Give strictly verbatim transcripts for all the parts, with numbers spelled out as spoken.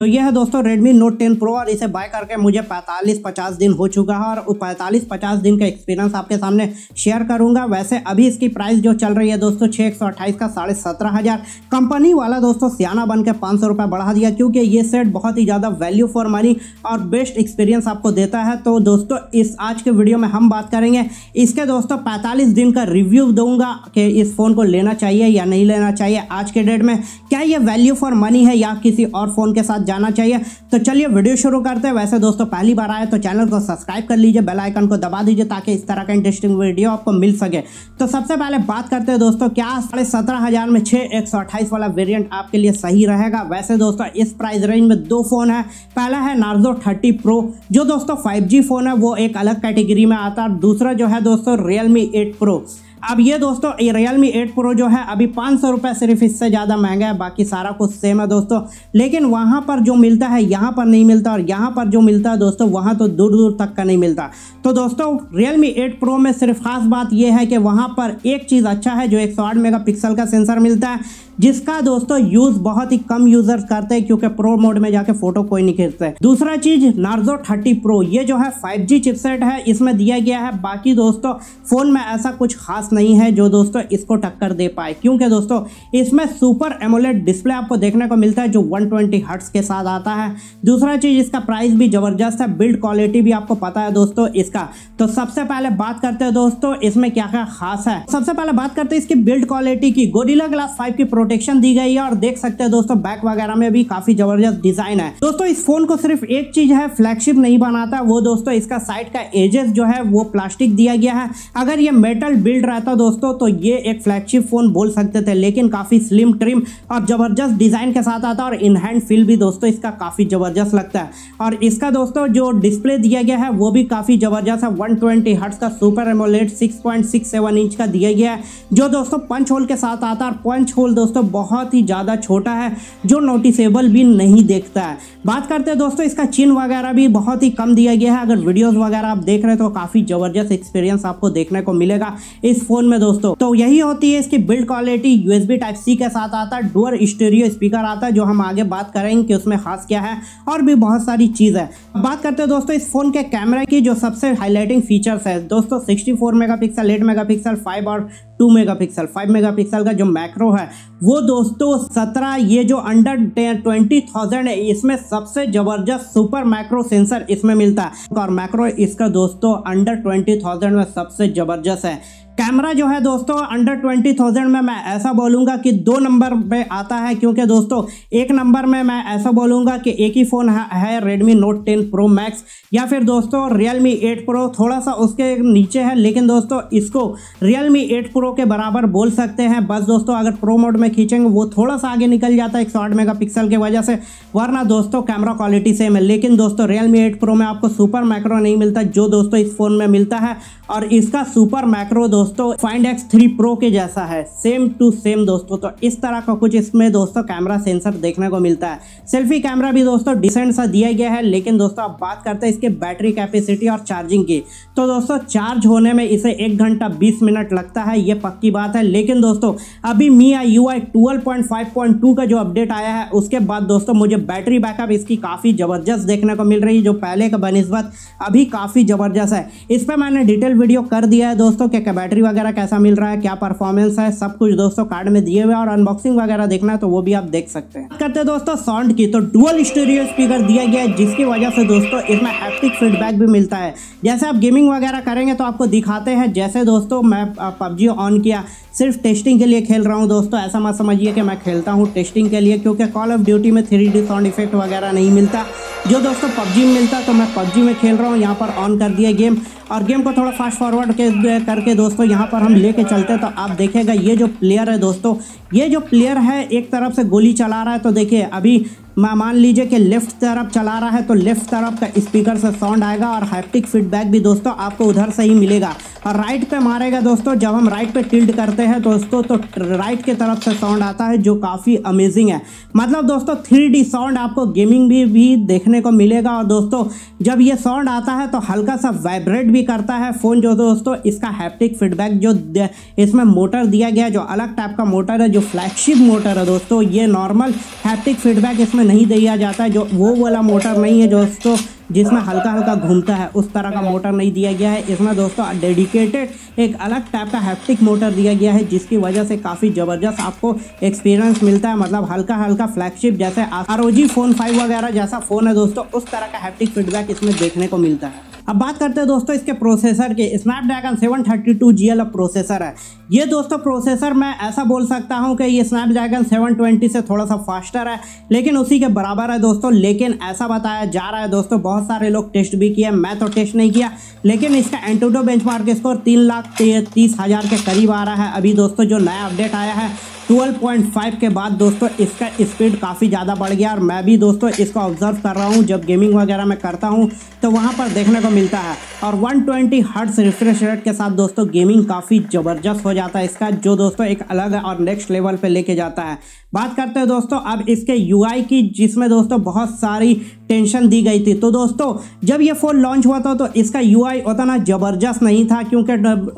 तो यह है दोस्तों Redmi Note टेन Pro और इसे बाय करके मुझे पैंतालीस पचास दिन हो चुका है और पैंतालीस पचास दिन का एक्सपीरियंस आपके सामने शेयर करूंगा। वैसे अभी इसकी प्राइस जो चल रही है दोस्तों छः एक सौ अट्ठाईस का साढ़े सत्रह हज़ार, कंपनी वाला दोस्तों सियाना बन के पाँच सौ रुपये बढ़ा दिया क्योंकि ये सेट बहुत ही ज़्यादा वैल्यू फॉर मनी और बेस्ट एक्सपीरियंस आपको देता है। तो दोस्तों इस आज के वीडियो में हम बात करेंगे इसके दोस्तों पैंतालीस दिन का रिव्यू दूँगा कि इस फ़ोन को लेना चाहिए या नहीं लेना चाहिए, आज के डेट में क्या ये वैल्यू फॉर मनी है या किसी और फ़ोन के साथ जाना चाहिए। तो चलिए वीडियो शुरू करते हैं। वैसे दोस्तों पहली बार आए तो चैनल को सब्सक्राइब कर लीजिए, बेल आइकन को दबा दीजिए ताकि इस तरह का इंटरेस्टिंग वीडियो आपको मिल सके। तो सबसे पहले बात करते हैं दोस्तों क्या साढ़े सत्रह हज़ार में छः एक सौ अट्ठाईस वाला वेरिएंट आपके लिए सही रहेगा। वैसे दोस्तों इस प्राइस रेंज में दो फ़ोन है, पहला है नार्जो थर्टी प्रो जो दोस्तों फाइव जी फ़ोन है, वो एक अलग कैटेगरी में आता है। दूसरा जो है दोस्तों रियलमी एट प्रो। अब ये दोस्तों ये Realme एट Pro जो है अभी पाँच सौ रुपये सिर्फ इससे ज़्यादा महंगा है, बाकी सारा कुछ सेम है दोस्तों, लेकिन वहाँ पर जो मिलता है यहाँ पर नहीं मिलता और यहाँ पर जो मिलता है दोस्तों वहाँ तो दूर दूर तक का नहीं मिलता। तो दोस्तों Realme एट Pro में सिर्फ ख़ास बात ये है कि वहाँ पर एक चीज़ अच्छा है जो एक सौ आठ मेगा पिक्सल का सेंसर मिलता है, जिसका दोस्तों यूज़ बहुत ही कम यूज़र्स करते हैं क्योंकि प्रो मोड में जाके फ़ोटो कोई नहीं खींचते। दूसरा चीज़ नार्जो थर्टी प्रो ये जो है फाइव जी चिपसेट है इसमें दिया गया है, बाकी दोस्तों फ़ोन में ऐसा कुछ खास नहीं है जो दोस्तों इसको टक्कर दे पाए क्योंकि दोस्तों इसमें सुपर एमोलेड डिस्प्ले आपको देखने को मिलता है जो वन ट्वेंटी हर्ट्ज़ के साथ आता है। दूसरा चीज़ इसका प्राइस भी ज़बरदस्त है, बिल्ड क्वालिटी भी आपको पता है दोस्तों इसका। तो सबसे पहले बात करते हैं दोस्तों इसमें क्या क्या खास है। सबसे पहले बात करते हैं इसकी बिल्ड क्वालिटी की। गोरिल्ला ग्लास फाइव की प्रोटेक्शन दी गई है और देख सकते हैं दोस्तों बैक वगैरह में भी काफी जबरदस्त डिजाइन है। दोस्तों इस फोन को सिर्फ एक चीज है फ्लैगशिप नहीं बनाता, वो दोस्तों इसका साइड का एजेस जो है वो प्लास्टिक दिया गया है। अगर ये मेटल बिल्ड रहता दोस्तों तो ये एक फ्लैगशिप फोन बोल सकते थे, लेकिन काफी स्लिम ट्रिम और जबरदस्त डिजाइन के साथ आता है और इनहैंड फील भी दोस्तों इसका काफी जबरदस्त लगता है। और इसका दोस्तों जो डिस्प्ले दिया गया है वो भी काफी जबरदस्त है, वन ट्वेंटी हर्ट्स का super AMOLED six point six seven inch का दिया गया है जो दोस्तों पंच होल के साथ आता है और पंच होल दोस्तों बहुत ही ज़्यादा छोटा है जो नोटिसेबल भी नहीं देखता है। बात करते हैं दोस्तों इसका चिन वगैरह भी बहुत ही कम दिया गया है। अगर वीडियोस वगैरह आप देख रहे हैं तो काफ़ी ज़बरदस्त एक्सपीरियंस आपको देखने को मिलेगा इस फ़ोन में दोस्तों। तो यही होती है इसकी build quality. USB type C के साथ आता है, डुअल स्टीरियो स्पीकर आता है जो हम आगे बात करेंगे कि उसमें खास क्या है और भी बहुत सारी चीज़ है। बात करते हैं दोस्तों इस फ़ोन के कैमरा की जो सबसे हाईलाइटिंग फीचर्स है दोस्तों sixty four megapixel, eight megapixel, five और two megapixel. Five megapixel का जो मैक्रो है वो दोस्तों सत्रह ये जो अंडर ट्वेंटी थाउजेंड है इसमें सबसे ज़बरदस्त सुपर मैक्रो सेंसर इसमें मिलता है और मैक्रो इसका दोस्तों अंडर ट्वेंटी थाउजेंड में सबसे ज़बरदस्त है। कैमरा जो है दोस्तों अंडर ट्वेंटी थाउजेंड में मैं ऐसा बोलूँगा कि दो नंबर पे आता है क्योंकि दोस्तों एक नंबर में मैं ऐसा बोलूँगा कि एक ही फ़ोन है Redmi Note ten Pro Max या फिर दोस्तों रियलमी एट प्रो, थोड़ा सा उसके नीचे है लेकिन दोस्तों इसको रियलमी एट प्रो के बराबर बोल सकते हैं। बस दोस्तों अगर प्रो मोड में खींचेंगे वो थोड़ा सा आगे निकल जाता है एक सौ आठ मेगा पिक्सल की वजह से, वरना दोस्तों कैमरा क्वालिटी सेम है। लेकिन दोस्तों रियलमी एट प्रो में आपको सुपर मैक्रो नहीं मिलता जो दोस्तों इस फ़ोन में मिलता है और इसका सुपर मैक्रो दोस्तों फाइंड एक्स थ्री प्रो के जैसा है, सेम टू सेम दोस्तों। तो इस तरह का कुछ इसमें दोस्तों कैमरा सेंसर देखने को मिलता है। सेल्फी कैमरा भी दोस्तों डिसेंट सा दिया गया है। लेकिन दोस्तों अब बात करते हैं इसके बैटरी कैपेसिटी और चार्जिंग की। तो दोस्तों चार्ज होने में इसे एक घंटा बीस मिनट लगता है, ये पक्की बात है। लेकिन दोस्तों अभी M I U I twelve point five point two का जो अपडेट आया है उसके बाद दोस्तों मुझे बैटरी बैकअप इसकी काफ़ी ज़बरदस्त देखने को मिल रही है जो पहले का बनिस्बत अभी काफ़ी ज़बरदस्त है। इस पर मैंने डिटेल वीडियो कर दिया है दोस्तों कि बैटरी वगैरह कैसा मिल रहा है, क्या परफॉर्मेंस है, सब कुछ दोस्तों कार्ड में दिए हुए और अनबॉक्सिंग वगैरह देखना है तो वो भी आप देख सकते हैं। करते हैं दोस्तों साउंड की। तो डुअल स्टीरियो स्पीकर दिया गया है जिसकी वजह से दोस्तों इसमें हैप्टिक फीडबैक भी मिलता है। जैसे आप गेमिंग वगैरह करेंगे तो आपको दिखाते हैं। जैसे दोस्तों मैं पबजी ऑन किया, सिर्फ टेस्टिंग के लिए खेल रहा हूँ दोस्तों, ऐसा मत समझिए कि मैं खेलता हूँ टेस्टिंग के लिए क्योंकि कॉल ऑफ ड्यूटी में थ्री डी साउंड इफेक्ट वगैरह नहीं मिलता जो दोस्तों पबजी में मिलता। तो मैं पबजी में खेल रहा हूँ, यहाँ पर ऑन कर दिया गेम और गेम को थोड़ा फास्ट फॉरवर्ड करके दोस्तों यहाँ पर हम लेके चलते हैं। तो आप देखेगा ये जो प्लेयर है दोस्तों, ये जो प्लेयर है एक तरफ से गोली चला रहा है। तो देखिए अभी मान लीजिए कि लेफ्ट तरफ चला रहा है तो लेफ्ट तरफ का स्पीकर से साउंड आएगा और हैप्टिक फीडबैक भी दोस्तों आपको उधर से ही मिलेगा। और राइट पे मारेगा दोस्तों, जब हम राइट पे टिल्ट करते हैं दोस्तों तो राइट के तरफ से साउंड आता है जो काफ़ी अमेजिंग है। मतलब दोस्तों थ्री डी साउंड आपको गेमिंग भी, भी देखने को मिलेगा। और दोस्तों जब ये साउंड आता है तो हल्का सा वाइब्रेट भी करता है फ़ोन जो दोस्तों इसका हैप्टिक फीडबैक जो इसमें मोटर दिया गया जो अलग टाइप का मोटर है जो फ्लैगशिप मोटर है दोस्तों, ये नॉर्मल हैप्टिक फीडबैक इसमें नहीं दिया जाता है, जो वो वाला मोटर नहीं है दोस्तों जिसमें हल्का हल्का घूमता है, उस तरह का मोटर नहीं दिया गया है। इसमें दोस्तों डेडिकेटेड एक अलग टाइप का हैप्टिक मोटर दिया गया है, जिसकी वजह से काफ़ी ज़बरदस्त आपको एक्सपीरियंस मिलता है। मतलब हल्का हल्का फ्लैगशिप जैसे आरओजी फोन फाइव वगैरह जैसा फ़ोन है दोस्तों, उस तरह का हैप्टिक फीडबैक इसमें देखने को मिलता है। अब बात करते हैं दोस्तों इसके प्रोसेसर के। Snapdragon seven thirty two G processor है ये दोस्तों। प्रोसेसर मैं ऐसा बोल सकता हूँ कि ये स्नैपड्रैगन सेवन ट्वेंटी से थोड़ा सा फास्टर है, लेकिन उसी के बराबर है दोस्तों। लेकिन ऐसा बताया जा रहा है दोस्तों, बहुत सारे लोग टेस्ट भी किए, मैं तो टेस्ट नहीं किया, लेकिन इसका एंटोडो बेंचमार्क स्कोर तीन लाख तीस हज़ार के करीब आ रहा है अभी दोस्तों। जो नया अपडेट आया है ट्वेल्व पॉइंट फाइव के बाद दोस्तों इसका स्पीड काफ़ी ज़्यादा बढ़ गया, और मैं भी दोस्तों इसको ऑब्जर्व कर रहा हूँ। जब गेमिंग वगैरह मैं करता हूँ तो वहाँ पर देखने को मिलता है, और one twenty hertz refresh rate के साथ दोस्तों गेमिंग काफ़ी ज़बरदस्त हो जाता है इसका, जो दोस्तों एक अलग और नेक्स्ट लेवल पर लेके जाता है। बात करते हैं दोस्तों अब इसके यूआई की, जिसमें दोस्तों बहुत सारी टेंशन दी गई थी। तो दोस्तों जब ये फ़ोन लॉन्च हुआ था तो इसका यूआई उतना ज़बरदस्त नहीं था, क्योंकि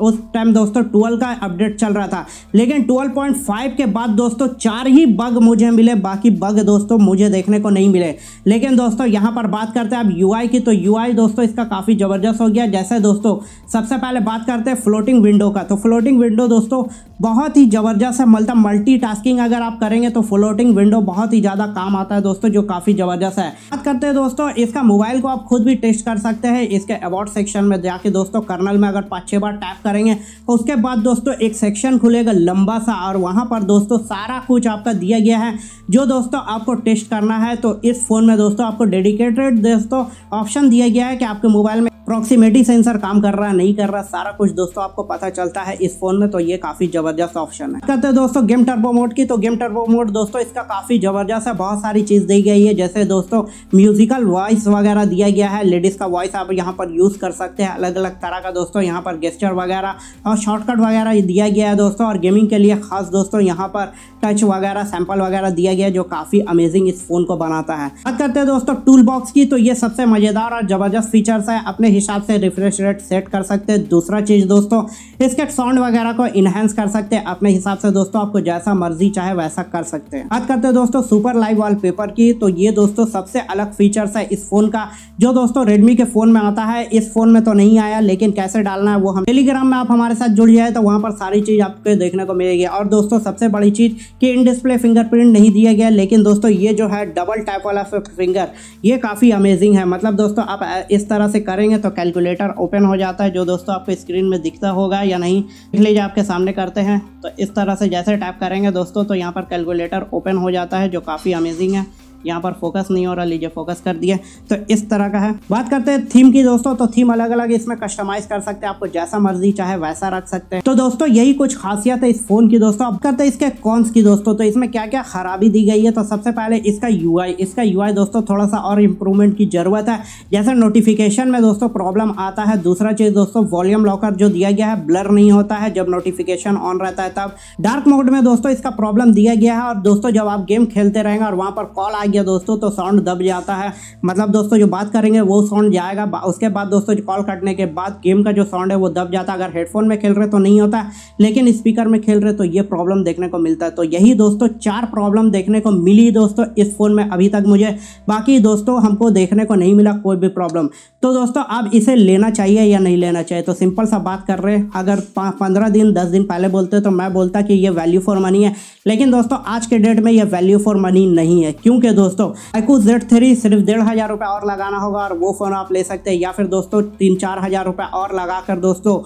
उस टाइम दोस्तों ट्वेल्व का अपडेट चल रहा था। लेकिन ट्वेल्व पॉइंट फाइव के बाद दोस्तों चार ही बग मुझे मिले, बाकी बग दोस्तों मुझे देखने को नहीं मिले। लेकिन दोस्तों यहाँ पर बात करते हैं अब यूआई की, तो यूआई दोस्तों इसका काफ़ी ज़बरदस्त हो गया। जैसे दोस्तों सबसे पहले बात करते हैं फ्लोटिंग विंडो का, तो फ्लोटिंग विंडो दोस्तों बहुत ही ज़बरदस्त है। मतलब मल्टीटास्किंग अगर आप करेंगे तो फ्लोटिंग विंडो बहुत ही ज़्यादा काम आता है दोस्तों, जो काफ़ी ज़बरदस्त है। बात करते हैं दोस्तों इसका मोबाइल को आप खुद भी टेस्ट कर सकते हैं। इसके अबाउट सेक्शन में जाके दोस्तों कर्नल में अगर पाँच छः बार टैप करेंगे तो उसके बाद दोस्तों एक सेक्शन खुलेगा लंबा सा, और वहाँ पर दोस्तों सारा कुछ आपका दिया गया है जो दोस्तों आपको टेस्ट करना है। तो इस फ़ोन में दोस्तों आपको डेडिकेटेड दोस्तों ऑप्शन दिया गया है कि आपके मोबाइल में प्रॉक्सिमिटी सेंसर काम कर रहा है नहीं कर रहा, सारा कुछ दोस्तों आपको पता चलता है इस फोन में। तो ये काफ़ी ज़बरदस्त ऑप्शन है। कहते हैं दोस्तों गेम टर्बो मोड की, तो गेम टर्बो मोड दोस्तों इसका काफ़ी ज़बरदस्त है, बहुत सारी चीज़ दी गई है। जैसे दोस्तों म्यूजिकल वॉइस वगैरह दिया गया है, लेडीज़ का वॉइस आप यहाँ पर यूज़ कर सकते हैं, अलग अलग तरह का दोस्तों यहाँ पर गेस्चर वगैरह और शॉर्टकट वगैरह दिया गया है दोस्तों। और गेमिंग के लिए खास दोस्तों यहाँ पर टच वगैरह सैम्पल वगैरह दिया गया है, जो काफ़ी अमेजिंग इस फ़ोन को बनाता है। बात करते हैं दोस्तों टूल बॉक्स की, तो ये सबसे मज़ेदार और ज़बरदस्त फीचर्स है, अपने हिसाब से रिफ्रेश रेट सेट कर सकते हैं। दूसरा चीज़ दोस्तों इसके साउंड वगैरह को इनहेंस कर सकते हैं अपने हिसाब से दोस्तों, आपको जैसा मर्जी चाहे वैसा कर सकते हैं। बात करते हैं दोस्तों सुपर लाइव वॉलपेपर की, तो ये दोस्तों सबसे अलग फीचर्स है इस फ़ोन का, जो दोस्तों रेडमी के फ़ोन में आता है, इस फ़ोन में तो नहीं आया। लेकिन कैसे डालना है वो हम टेलीग्राम में आप हमारे साथ जुड़ जाए तो वहाँ पर सारी चीज़ आपको देखने को मिलेगी। और दोस्तों सबसे बड़ी चीज़ कि इन डिस्प्ले फिंगरप्रिंट नहीं दिया गया, लेकिन दोस्तों ये जो है डबल टैप वाला फिंगर ये काफ़ी अमेजिंग है। मतलब दोस्तों आप इस तरह से करेंगे तो कैलकुलेटर ओपन हो जाता है, जो दोस्तों आपको स्क्रीन में दिखता होगा या नहीं देख लीजिए, आपके सामने करते हैं। तो इस तरह से जैसे टैप करेंगे दोस्तों तो यहाँ पर कैलकुलेटर ओपन हो जाता है, जो काफ़ी अमेजिंग है। यहाँ पर फोकस नहीं हो रहा, लीजिए फोकस कर दिए, तो इस तरह का है। बात करते हैं थीम की दोस्तों, तो थीम अलग अलग इसमें कस्टमाइज कर सकते हैं, आपको जैसा मर्जी चाहे वैसा रख सकते हैं। तो दोस्तों यही कुछ खासियत है इस फोन की दोस्तों। अब करते हैं इसके कॉन्स की दोस्तों, तो इसमें क्या क्या खराबी दी गई है। तो सबसे पहले इसका यूआई, इसका यूआई दोस्तों थोड़ा सा और इम्प्रूवमेंट की जरूरत है। जैसे नोटिफिकेशन में दोस्तों प्रॉब्लम आता है। दूसरा चीज़ दोस्तों वॉल्यूम लॉकर जो दिया गया है ब्लर नहीं होता है, जब नोटिफिकेशन ऑन रहता है तब। डार्क मोड में दोस्तों इसका प्रॉब्लम दिया गया है, और दोस्तों जब आप गेम खेलते रहेंगे और वहाँ पर कॉल गया दोस्तों तो साउंड दब जाता है। मतलब दोस्तों जो बात करेंगे वो साउंड जाएगा, उसके बाद दोस्तों कॉल कटने के बाद गेम का जो साउंड है वो दब जाता है। अगर हेडफोन में खेल रहे तो नहीं होता, लेकिन स्पीकर में खेल रहे तो ये प्रॉब्लम देखने को मिलता है। तो यही दोस्तों चार प्रॉब्लम देखने को मिली दोस्तों इस फोन में अभी तक मुझे, बाकी दोस्तों हमको देखने को नहीं मिला कोई भी प्रॉब्लम। तो दोस्तों आप इसे लेना चाहिए या नहीं लेना चाहिए, तो सिंपल सा बात कर रहे हैं। अगर पंद्रह दिन दस दिन पहले बोलते तो मैं बोलता कि ये वैल्यू फॉर मनी है, लेकिन दोस्तों आज के डेट में ये वैल्यू फॉर मनी नहीं है, क्योंकि दोस्तों आई क्यू ज़ेड थ्री सिर्फ डेढ़ हज़ार रुपये और लगाना होगा और वो फ़ोन आप ले सकते हैं। या फिर दोस्तों तीन चार हज़ार रुपये और लगा कर दोस्तों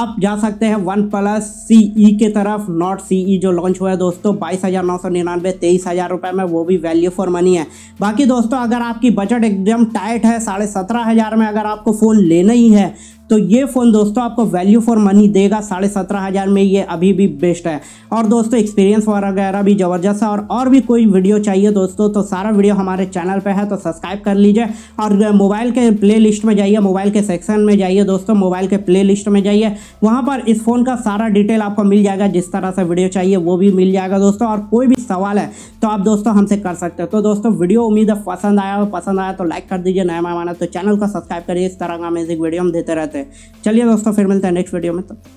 आप जा सकते हैं वन प्लस सी ई के तरफ। नॉट सी ई जो लॉन्च हुआ है दोस्तों बाईस हज़ार नौ सौ निन्यानवे तेईस हज़ार रुपये में, वो भी वैल्यू फॉर मनी है। बाकी दोस्तों अगर आपकी बजट एकदम टाइट है, साढ़े सत्रह हज़ार में अगर आपको फ़ोन लेना ही है तो ये फ़ोन दोस्तों आपको वैल्यू फॉर मनी देगा। साढ़े सत्रह हज़ार में ये अभी भी बेस्ट है। और दोस्तों एक्सपीरियंस वगैरह भी ज़बरदस्त है। और, और भी कोई वीडियो चाहिए दोस्तों तो सारा वीडियो हमारे चैनल पे है, तो सब्सक्राइब कर लीजिए। और मोबाइल के प्ले लिस्ट में जाइए, मोबाइल के सेक्शन में जाइए दोस्तों, मोबाइल के प्ले लिस्ट में जाइए, वहाँ पर इस फ़ोन का सारा डिटेल आपको मिल जाएगा। जिस तरह से वीडियो चाहिए वो भी मिल जाएगा दोस्तों, और कोई भी सवाल है तो आप दोस्तों हमसे कर सकते हो। तो दोस्तों वीडियो उम्मीद है पसंद आया हो, पसंद आया तो लाइक कर दीजिए, नया मेहमान है तो चैनल को सब्सक्राइब करिए। इस तरह का अमेजिंग वीडियो हम देते रहते हैं। चलिए दोस्तों फिर मिलते हैं नेक्स्ट वीडियो में। तो